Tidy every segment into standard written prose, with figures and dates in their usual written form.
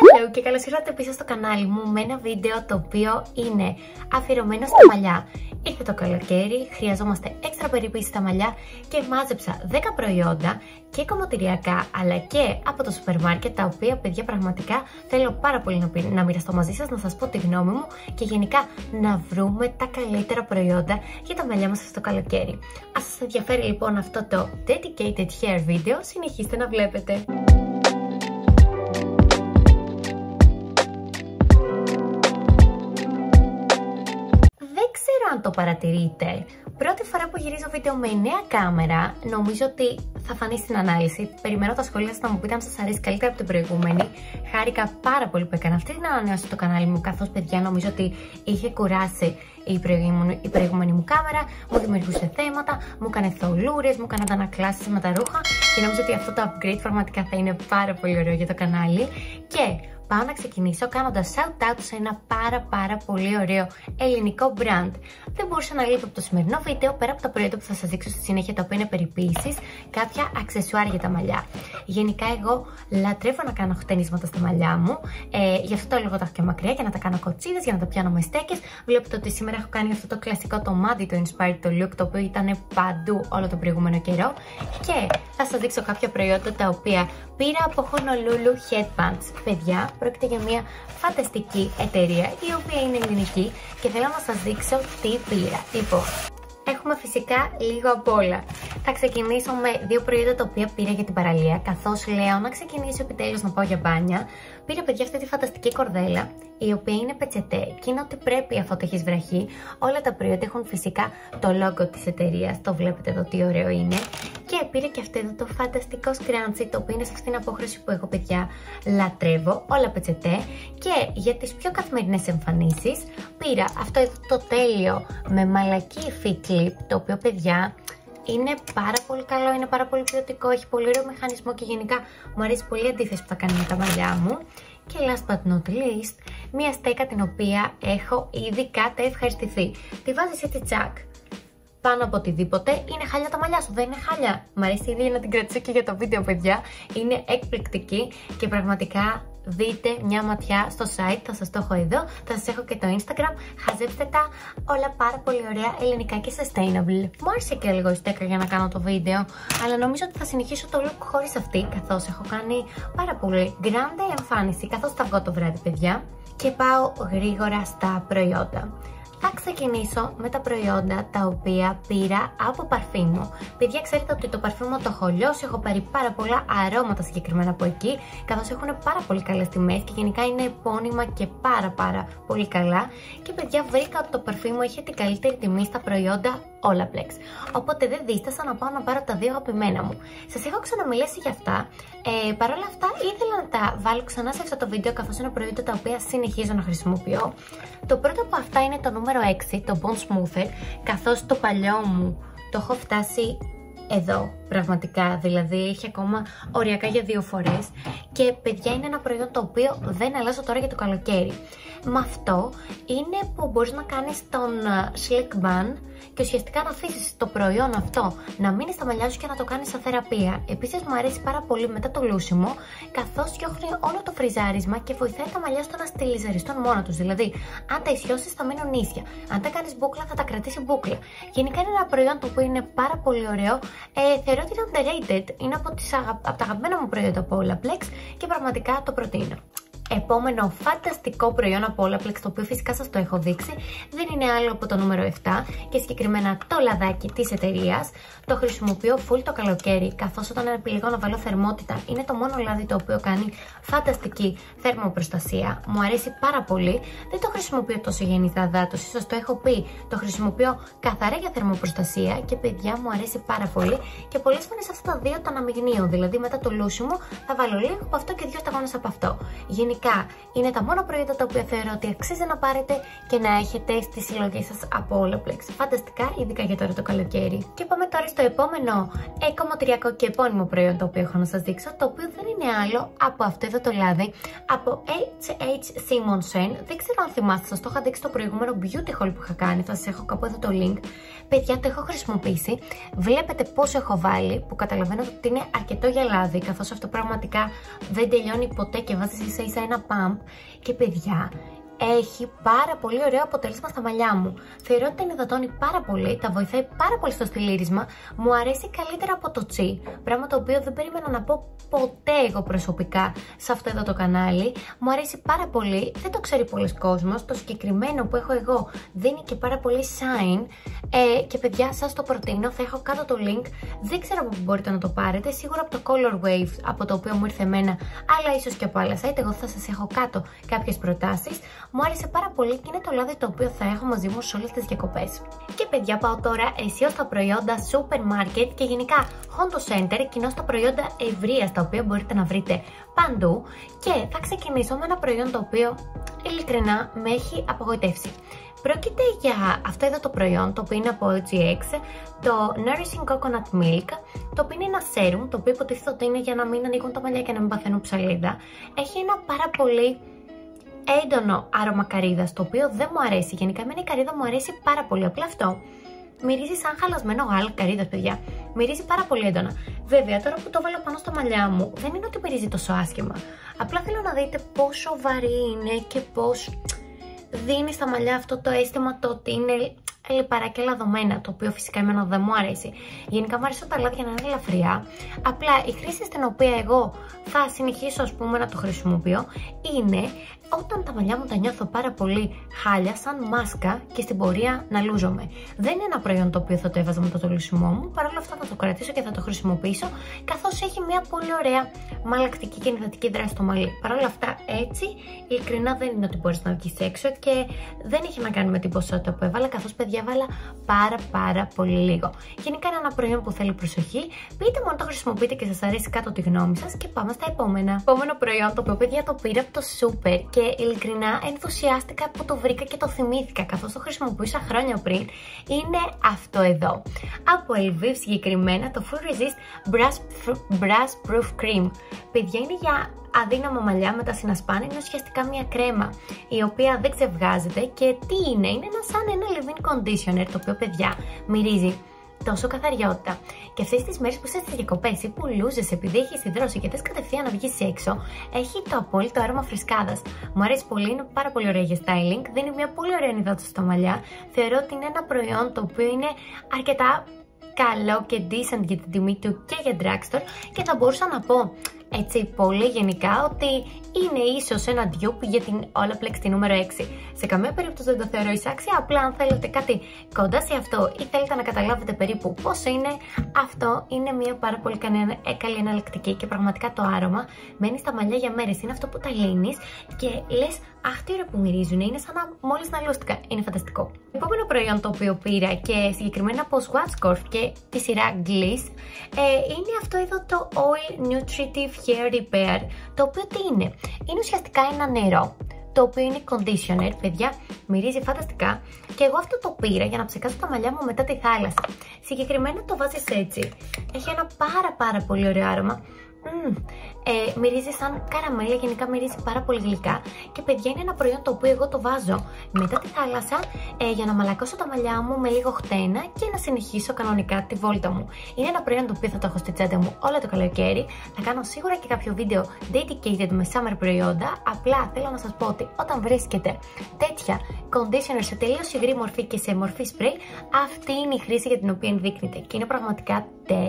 Hello και καλώς ήρθατε πίσω στο κανάλι μου με ένα βίντεο το οποίο είναι αφιερωμένο στα μαλλιά. Ήρθε το καλοκαίρι, χρειαζόμαστε έξτρα περίποιηση στα μαλλιά και μάζεψα 10 προϊόντα και κομμωτηριακά αλλά και από το σούπερ μάρκετ, τα οποία παιδιά πραγματικά θέλω πάρα πολύ να μοιραστώ μαζί σας, να σας πω τη γνώμη μου και γενικά να βρούμε τα καλύτερα προϊόντα για τα μαλλιά μας στο καλοκαίρι. Αν σας ενδιαφέρει λοιπόν αυτό το dedicated hair video, συνεχίστε να βλέπετε. Αν το παρατηρείτε, πρώτη φορά που γυρίζω βίντεο με νέα κάμερα, νομίζω ότι θα φανεί στην ανάλυση. Περιμένω τα σχόλια σας να μου πείτε αν σας αρέσει καλύτερα από την προηγούμενη. Χάρηκα πάρα πολύ που έκανα αυτή την ανανέωση στο κανάλι μου, καθώς παιδιά νομίζω ότι είχε κουράσει η προηγούμενη μου κάμερα, μου δημιουργούσε θέματα, μου έκανε θολούρες, μου έκανε αντανακλάσεις με τα ρούχα και νομίζω ότι αυτό το upgrade πραγματικά θα είναι πάρα πολύ ωραίο για το κανάλι. Και πάω να ξεκινήσω κάνοντας shout out σε ένα πάρα πολύ ωραίο ελληνικό brand. Δεν μπορούσα να λείπω από το σημερινό βίντεο, πέρα από τα προϊόντα που θα σας δείξω στη συνέχεια, τα οποία είναι περιποίησεις, κάποια αξεσουάρ για τα μαλλιά. Γενικά εγώ λατρεύω να κάνω χτενίσματα στα μαλλιά μου, γι' αυτό το λόγο τα έχω και μακριά, για να τα κάνω κοτσίδες, για να τα πιάνω με στέκες. Βλέπετε ότι σήμερα έχω κάνει αυτό το κλασικό το μάντι, το inspired το look, το οποίο ήταν παντού όλο τον προηγούμενο καιρό. Και θα σας δείξω κάποια προϊόντα τα οποία πήρα από Honolulu Headbands. Παιδιά, πρόκειται για μια φανταστική εταιρεία η οποία είναι ελληνική και θέλω να σας δείξω τι πήρα. Λοιπόν, έχουμε φυσικά λίγο απ' όλα. Θα ξεκινήσω με δύο προϊόντα τα οποία πήρα για την παραλία, καθώς λέω να ξεκινήσω επιτέλους να πάω για μπάνια. Πήρα παιδιά αυτή τη φανταστική κορδέλα, η οποία είναι πετσετέ, και είναι ότι πρέπει αφού το έχεις βραχεί. Όλα τα προϊόντα έχουν φυσικά το logo της εταιρείας, το βλέπετε εδώ τι ωραίο είναι. Και πήρα και αυτό εδώ το φανταστικό σκράντσι, το οποίο είναι σε αυτήν την απόχρωση που εγώ παιδιά λατρεύω, όλα πετσετέ. Και για τις πιο καθημερινές εμφανίσεις πήρα αυτό εδώ το τέλειο με μαλακή fit clip, το οποίο παιδιά είναι πάρα πολύ καλό, είναι πάρα πολύ ποιοτικό, έχει πολύ ωραίο μηχανισμό και γενικά μου αρέσει πολύ η αντίθεση που θα κάνει με τα μαλλιά μου. Και last but not least, μια στέκα την οποία έχω ήδη κατά ευχαριστηθεί. Τη βάζεις έτσι τσακ πάνω από οτιδήποτε, είναι χάλια τα μαλλιά σου, δεν είναι χάλια. Μ' αρέσει ήδη να την κρατήσω και για το βίντεο παιδιά, είναι εκπληκτική και πραγματικά δείτε μια ματιά στο site, θα σας το έχω εδώ, θα σας έχω και το Instagram, χαζέψτε τα όλα πάρα πολύ ωραία ελληνικά και sustainable. Μου άρεσε και λίγο η στέκα για να κάνω το βίντεο, αλλά νομίζω ότι θα συνεχίσω το look χωρίς αυτή, καθώς έχω κάνει πάρα πολύ grande εμφάνιση, καθώς θα βγω το βράδυ παιδιά. Και πάω γρήγορα στα προϊόντα. Θα ξεκινήσω με τα προϊόντα τα οποία πήρα από Parfimo. Παιδιά, ξέρετε ότι το Parfimo το έχω λιώσει, έχω πάρει πάρα πολλά αρώματα συγκεκριμένα από εκεί, καθώς έχουν πάρα πολύ καλές τιμές και γενικά είναι επώνυμα και πάρα πολύ καλά. Και παιδιά, βρήκα ότι το Parfimo είχε την καλύτερη τιμή στα προϊόντα Olaplex. Οπότε δεν δίστασα να πάω να πάρω τα δύο αγαπημένα μου. Σας έχω ξαναμιλήσει για αυτά. Παρ' όλα αυτά, ήθελα να τα βάλω ξανά σε αυτό το βίντεο, καθώς είναι προϊόντα τα οποία συνεχίζω να χρησιμοποιώ. Το πρώτο από αυτά είναι το νούμερο 6, το Bond Smoother, καθώς το παλιό μου το έχω φτάσει εδώ πραγματικά, δηλαδή έχει ακόμα οριακά για 2 φορές και παιδιά είναι ένα προϊόν το οποίο δεν αλλάζω τώρα για το καλοκαίρι. Με αυτό είναι που μπορείς να κάνεις τον slick bun και ουσιαστικά να αφήσεις το προϊόν αυτό να μείνει στα μαλλιά σου και να το κάνεις σαν θεραπεία. Επίσης μου αρέσει πάρα πολύ μετά το λούσιμο, καθώς διώχνει όλο το φριζάρισμα και βοηθάει τα μαλλιά στο να στυλιζαριστούν μόνο τους. Δηλαδή, αν τα ισιώσεις θα μείνουν ίσια, αν τα κάνεις μπούκλα θα τα κρατήσει μπούκλα. Γενικά είναι ένα προϊόν το οποίο είναι πάρα πολύ ωραίο. Θεωρώ ότι είναι underrated, είναι από τα αγαπημένα μου προϊόντα από Olaplex και πραγματικά το προτείνω. Επόμενο φανταστικό προϊόν από Olaplex, το οποίο φυσικά σας το έχω δείξει, δεν είναι άλλο από το νούμερο 7 και συγκεκριμένα το λαδάκι της εταιρείας. Το χρησιμοποιώ full το καλοκαίρι, καθώς όταν επιλέγω να βάλω θερμότητα είναι το μόνο λάδι το οποίο κάνει φανταστική θερμοπροστασία. Μου αρέσει πάρα πολύ, δεν το χρησιμοποιώ τόσο γενικά δάτος, ίσως το έχω πει, το χρησιμοποιώ καθαρά για θερμοπροστασία και παιδιά μου αρέσει πάρα πολύ και πολλές φορές αυτά τα δύο τα αναμειγνύω, δηλαδή μετά το λούσιμο θα βάλω λίγο από αυτό και 2 σταγόνες από αυτό. Είναι τα μόνα προϊόντα τα οποία θεωρώ ότι αξίζει να πάρετε και να έχετε στη συλλογή σας από Olaplex. Φανταστικά, ειδικά για τώρα το καλοκαίρι. Και πάμε τώρα στο επόμενο κομμωτηριακό και επώνυμο προϊόν το οποίο έχω να σας δείξω, το οποίο δεν είναι άλλο από αυτό εδώ το λάδι από HH Simonsen. Δεν ξέρω αν θυμάστε, σας το είχα δείξει το προηγούμενο Beauty Haul που είχα κάνει, θα σας έχω κάπου εδώ το link. Παιδιά, το έχω χρησιμοποιήσει. Βλέπετε πόσο έχω βάλει, που καταλαβαίνω ότι είναι αρκετό για λάδι, καθώς αυτό πραγματικά δεν τελειώνει ποτέ και βάζει ίσα ίσα ένα pump και παιδιά έχει πάρα πολύ ωραίο αποτέλεσμα στα μαλλιά μου. Θεωρώ ότι την υδατώνει πάρα πολύ, τα βοηθάει πάρα πολύ στο στυλίρισμα, μου αρέσει καλύτερα από το τσι, πράγμα το οποίο δεν περίμενα να πω ποτέ εγώ προσωπικά σε αυτό εδώ το κανάλι. Μου αρέσει πάρα πολύ, δεν το ξέρει πολλοί κόσμος, το συγκεκριμένο που έχω εγώ δίνει και πάρα πολύ shine και παιδιά σας το προτείνω, θα έχω κάτω το link, δεν ξέρω από που μπορείτε να το πάρετε, σίγουρα από το Colorwaves από το οποίο μου ήρθε εμένα, αλλά ίσως και από άλλα site, εγώ θα σας έχω κάτω κάποιες προτάσεις. Μου άρεσε πάρα πολύ και είναι το λάδι το οποίο θα έχω μαζί μου σε όλες τις διακοπές. Και παιδιά, πάω τώρα αισίως στα προϊόντα σούπερ μάρκετ και γενικά Hondos Center, κοινώς τα προϊόντα ευρείας τα οποία μπορείτε να βρείτε παντού. Και θα ξεκινήσω με ένα προϊόν το οποίο ειλικρινά με έχει απογοητεύσει. Πρόκειται για αυτό εδώ το προϊόν, το οποίο είναι από OGX, το Nourishing Coconut Milk, το οποίο είναι ένα serum, το οποίο υποτίθεται ότι είναι για να μην ανοίγουν τα μαλλιά και να μην παθαίνουν ψαλίδα. Έχει ένα πάρα πολύ έντονο άρωμα καρύδας, το οποίο δεν μου αρέσει. Γενικά εμένα η καρύδα μου αρέσει πάρα πολύ, απλά αυτό μυρίζει σαν χαλασμένο γάλα καρύδας, παιδιά. Μυρίζει πάρα πολύ έντονα. Βέβαια, τώρα που το βάλω πάνω στα μαλλιά μου, δεν είναι ότι μυρίζει τόσο άσχημα. Απλά θέλω να δείτε πόσο βαρύ είναι και πώς δίνει στα μαλλιά αυτό το αίσθημα το ότι είναι λιπαρά και λαδωμένα, το οποίο φυσικά εμένα δεν μου αρέσει. Γενικά μου αρέσουν τα λάδια να είναι ελαφριά. Απλά η χρήση στην οποία εγώ θα συνεχίσω, ας πούμε, να το χρησιμοποιώ είναι όταν τα μαλλιά μου τα νιώθω πάρα πολύ χάλια, σαν μάσκα, και στην πορεία να λούζομαι. Δεν είναι ένα προϊόν το οποίο θα το έβαζα με το τολισμό μου, παρόλα αυτά θα το κρατήσω και θα το χρησιμοποιήσω, καθώς έχει μια πολύ ωραία μαλακτική και ενυδατική δράση στο μαλλί. Παρόλα αυτά, έτσι, ειλικρινά δεν είναι ότι μπορείς να βγεις έξω και δεν έχει να κάνει με την ποσότητα που έβαλα, καθώς παιδιά έβαλα πάρα πολύ λίγο. Γενικά είναι ένα προϊόν που θέλει προσοχή. Πείτε μου αν το χρησιμοποιείτε και σας αρέσει κάτω τη γνώμη σας και πάμε στα επόμενα. Επόμενο προϊόν, το οποίο παιδιά το πήρα από το Super. Και ειλικρινά ενθουσιάστηκα που το βρήκα και το θυμήθηκα, καθώς το χρησιμοποιούσα χρόνια πριν. Είναι αυτό εδώ, από Elvive συγκεκριμένα, το Full Resist Brush Proof Cream. Παιδιά, είναι για αδύναμα μαλλιά με τα συνασπάνε, είναι ουσιαστικά μια κρέμα η οποία δεν ξεβγάζεται. Και τι είναι, είναι σαν ένα leave-in conditioner, το οποίο παιδιά μυρίζει τόσο καθαριότητα. Και αυτές τις μέρες που είσαι στις διακοπές ή που λούζεσαι επειδή έχεις υδρώσει και θες κατευθείαν να βγεις έξω, έχει το απόλυτο άρωμα φρεσκάδας. Μου αρέσει πολύ, είναι πάρα πολύ ωραία για styling, δίνει μια πολύ ωραία ενυδάτωση στα μαλλιά. Θεωρώ ότι είναι ένα προϊόν το οποίο είναι αρκετά καλό και decent για την τιμή του και για drugstore, και θα μπορούσα να πω έτσι πολύ γενικά ότι είναι ίσως ένα dupe για την Olaplex τη νούμερο 6. Σε καμία περίπτωση δεν το θεωρώ εισάξια, απλά αν θέλετε κάτι κοντά σε αυτό ή θέλετε να καταλάβετε περίπου πώς είναι, αυτό είναι μια πάρα πολύ καλή εναλλακτική και πραγματικά το άρωμα μένει στα μαλλιά για μέρες. Είναι αυτό που τα λύνεις και λες αχ τι ωραία που μυρίζουν, είναι σαν να μόλις να λούστηκα, είναι φανταστικό. Επόμενο προϊόν το οποίο πήρα και συγκεκριμένα από Schwarzkopf και τη σειρά Gliss είναι αυτό εδώ το Oil Nutritive Hair Repair, το οποίο τι είναι, είναι ουσιαστικά ένα νερό το οποίο είναι conditioner, παιδιά, μυρίζει φανταστικά και εγώ αυτό το πήρα για να ψεκάσω τα μαλλιά μου μετά τη θάλασσα. Συγκεκριμένα το βάζεις έτσι, έχει ένα πάρα πολύ ωραίο άρωμα. Μυρίζει σαν καραμέλα, γενικά μυρίζει πάρα πολύ γλυκά. Και παιδιά είναι ένα προϊόν το οποίο εγώ το βάζω μετά τη θάλασσα για να μαλακώσω τα μαλλιά μου με λίγο χτένα και να συνεχίσω κανονικά τη βόλτα μου. Είναι ένα προϊόν το οποίο θα το έχω στη τσάντα μου όλο το καλοκαίρι. Θα κάνω σίγουρα και κάποιο βίντεο dedicated με summer προϊόντα. Απλά θέλω να σας πω ότι όταν βρίσκετε τέτοια conditioner σε τελείως υγρή μορφή και σε μορφή spray, αυτή είναι η χρήση για την οποία ενδείκνεται και είναι πραγματικά τέλεια.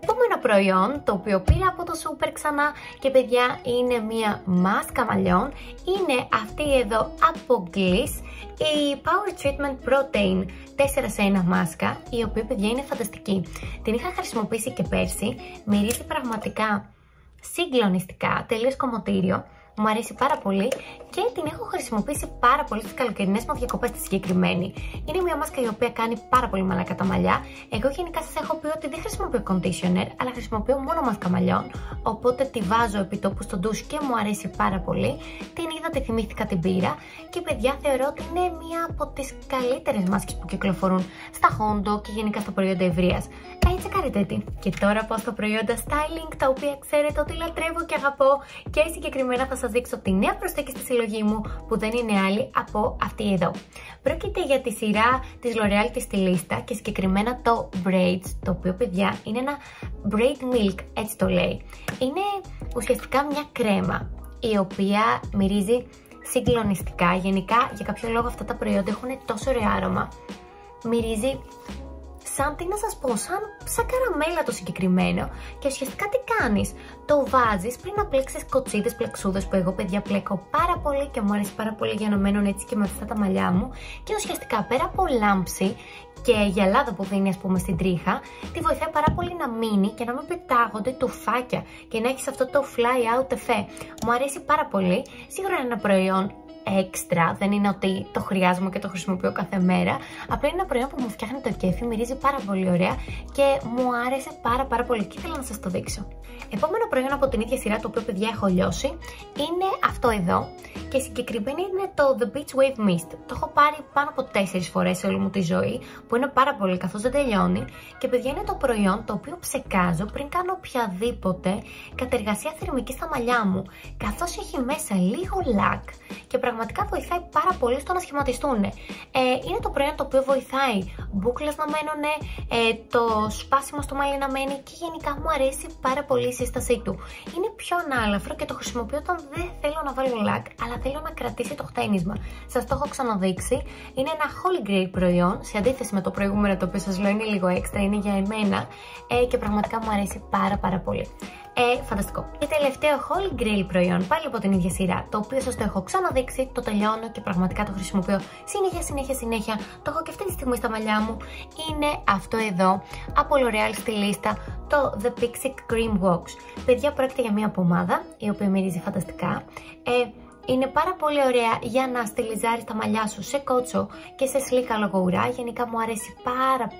Επόμενο προϊόν το οποίο πήρα από το Super ξανά και παιδιά είναι μια μάσκα μαλλιών, είναι αυτή εδώ από Gliss, η Power Treatment Protein 4-1 μάσκα, η οποία παιδιά είναι φανταστική, την είχα χρησιμοποιήσει και πέρσι, μυρίζει πραγματικά συγκλονιστικά, τελείως κομμωτήριο. Μου αρέσει πάρα πολύ και την έχω χρησιμοποιήσει πάρα πολύ στις καλοκαιρινές μου διακοπές τη συγκεκριμένη. Είναι μια μάσκα η οποία κάνει πάρα πολύ μαλακά τα μαλλιά. Εγώ γενικά σας έχω πει ότι δεν χρησιμοποιώ conditioner, αλλά χρησιμοποιώ μόνο μάσκα μαλλιών. Οπότε τη βάζω επί τόπου στο ντους και μου αρέσει πάρα πολύ. Την είδα, τη θυμήθηκα, την πήρα. Και παιδιά θεωρώ ότι είναι μια από τις καλύτερες μάσκες που κυκλοφορούν στα Hondo και γενικά στα προϊόντα ευρείας. Έτσι κάνετε την. Και τώρα πάω στα προϊόντα styling, τα οποία ξέρετε ότι λατρεύω και αγαπώ. Και συγκεκριμένα θα σας δείξω τη νέα προσθήκη στη συλλογή μου που δεν είναι άλλη από αυτή εδώ. Πρόκειται για τη σειρά της L'Oréal της Stylista και συγκεκριμένα το Braids, το οποίο παιδιά είναι ένα Braid Milk, έτσι το λέει. Είναι ουσιαστικά μια κρέμα, η η οποία μυρίζει συγκλονιστικά. Γενικά, για κάποιο λόγο αυτά τα προϊόντα έχουν τόσο ωραίο άρωμα. Μυρίζει σαν, τι να σας πω, σαν καραμέλα το συγκεκριμένο. Και ουσιαστικά τι κάνεις? Το βάζεις πριν να πλέξεις κοτσίδες, πλεξούδες, που εγώ παιδιά πλέκω πάρα πολύ και μου αρέσει πάρα πολύ για να μένουν έτσι και με αυτά τα μαλλιά μου. Και ουσιαστικά πέρα από λάμψη και γυαλάδα που δίνει, ας πούμε, στην τρίχα, τη βοηθάει πάρα πολύ να μείνει και να μην πετάγονται τουφάκια και να έχεις αυτό το fly out effect. Μου αρέσει πάρα πολύ. Σίγουρα είναι ένα προϊόν έξτρα, δεν είναι ότι το χρειάζομαι και το χρησιμοποιώ κάθε μέρα, απλά είναι ένα προϊόν που μου φτιάχνει το κέφι, μυρίζει πάρα πολύ ωραία και μου άρεσε πάρα πολύ και ήθελα να σας το δείξω. Επόμενο προϊόν από την ίδια σειρά, το οποίο παιδιά έχω λιώσει, είναι αυτό εδώ και συγκεκριμένα είναι το The Beach Wave Mist. Το έχω πάρει πάνω από 4 φορές σε όλη μου τη ζωή, που είναι πάρα πολύ καθώς δεν τελειώνει και παιδιά είναι το προϊόν το οποίο ψεκάζω πριν κάνω οποιαδήποτε κατεργασία θερμική στα μαλλιά μου, καθώς έχει μέσα λίγο λακ και πραγματικά βοηθάει πάρα πολύ στο να σχηματιστούν. Είναι το προϊόν το οποίο βοηθάει μπούκλες να μένουν, το σπάσιμο στο μαλλί να μένει και γενικά μου αρέσει πάρα πολύ η σύστασή του. Είναι πιο ανάλαφρο και το χρησιμοποιώ όταν δεν θέλω να βάλω λακ, αλλά θέλω να κρατήσει το χτένισμα. Σας το έχω ξαναδείξει. Είναι ένα Holy Grail προϊόν, σε αντίθεση με το προηγούμενο, το οποίο σας λέω είναι λίγο έξτρα, είναι για εμένα και πραγματικά μου αρέσει πάρα πολύ. Φανταστικό. Και τελευταίο Holy Grail προϊόν, πάλι από την ίδια σειρά, το οποίο σας το έχω ξαναδείξει, το τελειώνω και πραγματικά το χρησιμοποιώ συνέχεια, το έχω και αυτή τη στιγμή στα μαλλιά μου, είναι αυτό εδώ από L'Oréal Stylista, το The Pixie Cream Wax. Παιδιά, πρόκειται για μια πομάδα η οποία μυρίζει φανταστικά. Είναι πάρα πολύ ωραία για να στυλιζάρεις τα μαλλιά σου σε κότσο και σε σλίκα λογοουρά. Γενικά μου αρέσει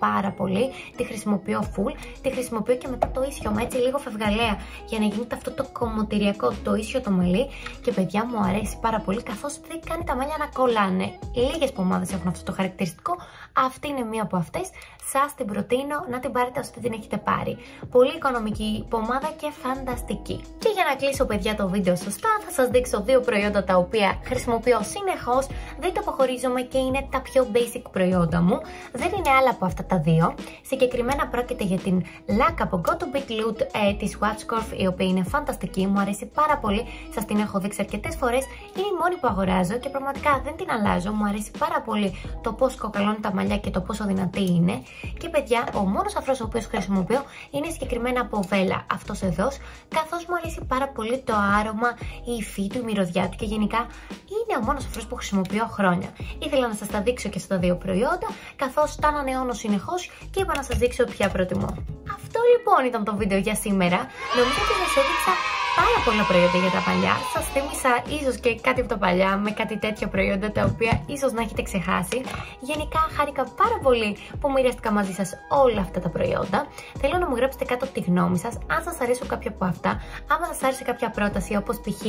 πάρα πολύ. Τη χρησιμοποιώ full. Τη χρησιμοποιώ και μετά το ίσιο, μα έτσι λίγο φευγαλέα, για να γίνεται αυτό το κομμωτηριακό, το ίσιο το μαλλί. Και παιδιά μου αρέσει πάρα πολύ, καθώς δεν κάνει τα μαλλιά να κολλάνε. Λίγες πομάδες έχουν αυτό το χαρακτηριστικό. Αυτή είναι μία από αυτές. Σας την προτείνω να την πάρετε όσο την έχετε πάρει. Πολύ οικονομική πομάδα και φανταστική. Και για να κλείσω, παιδιά, το βίντεο σωστά, θα σας δείξω δύο προϊόντα τα οποία χρησιμοποιώ συνεχώς, δεν τα αποχωρίζομαι και είναι τα πιο basic προϊόντα μου. Δεν είναι άλλα από αυτά τα δύο. Συγκεκριμένα πρόκειται για την λάκα από Go To Big Loot της WatchCorp, η οποία είναι φανταστική, μου αρέσει πάρα πολύ. Σας την έχω δείξει αρκετές φορές. Είναι η μόνη που αγοράζω και πραγματικά δεν την αλλάζω. Μου αρέσει πάρα πολύ το πώς κοκαλώνει τα μαλλιά και το πόσο δυνατή είναι. Και παιδιά, ο μόνος αφρός ο οποίος χρησιμοποιώ είναι συγκεκριμένα από Βέλα, αυτός εδώ, καθώς μου αρέσει πάρα πολύ το άρωμα, η υφή του, η μυρωδιά του. Γενικά είναι ο μόνος αφρός που χρησιμοποιώ χρόνια. Ήθελα να σας τα δείξω και στα δύο προϊόντα, καθώς τα ανανεώνω συνεχώς και είπα να σας δείξω ποια προτιμώ. Αυτό λοιπόν ήταν το βίντεο για σήμερα. Νομίζω ότι σας έδειξα πάρα πολλά προϊόντα για τα παλιά. Σας θύμισα ίσως και κάτι από τα παλιά με κάτι τέτοια προϊόντα τα οποία ίσως να έχετε ξεχάσει. Γενικά χάρηκα πάρα πολύ που μοιράστηκα μαζί σας όλα αυτά τα προϊόντα. Θέλω να μου γράψετε κάτω τη γνώμη σας, αν σας αρέσουν κάποια από αυτά, άμα σας άρεσε κάποια πρόταση όπως π.χ.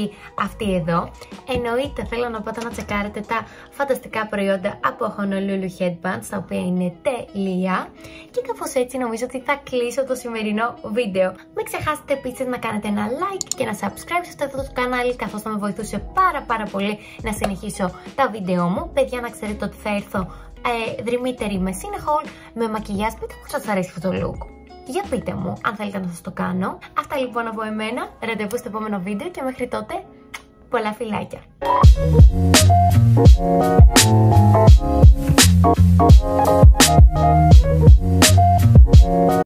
αυτή εδώ. Εννοείται θέλω να πάτε να τσεκάρετε τα φανταστικά προϊόντα από Honolulu Headbands, τα οποία είναι τέλεια. Και κάπως έτσι νομίζω ότι θα κλείσω το σημερινό βίντεο. Μην ξεχάσετε επίσης να κάνετε ένα like και να subscribe στο αυτό το κανάλι, καθώς θα με βοηθούσε πάρα πολύ να συνεχίσω τα βίντεο μου. Παιδιά, να ξέρετε ότι θα έρθω δρυμύτερη με συνεχώς, με μακιγιάζ, πείτε μου σας αρέσει αυτό το look. Για πείτε μου αν θέλετε να σας το κάνω. Αυτά λοιπόν από εμένα, ραντεβού στο επόμενο βίντεο και μέχρι τότε πολλά φιλάκια.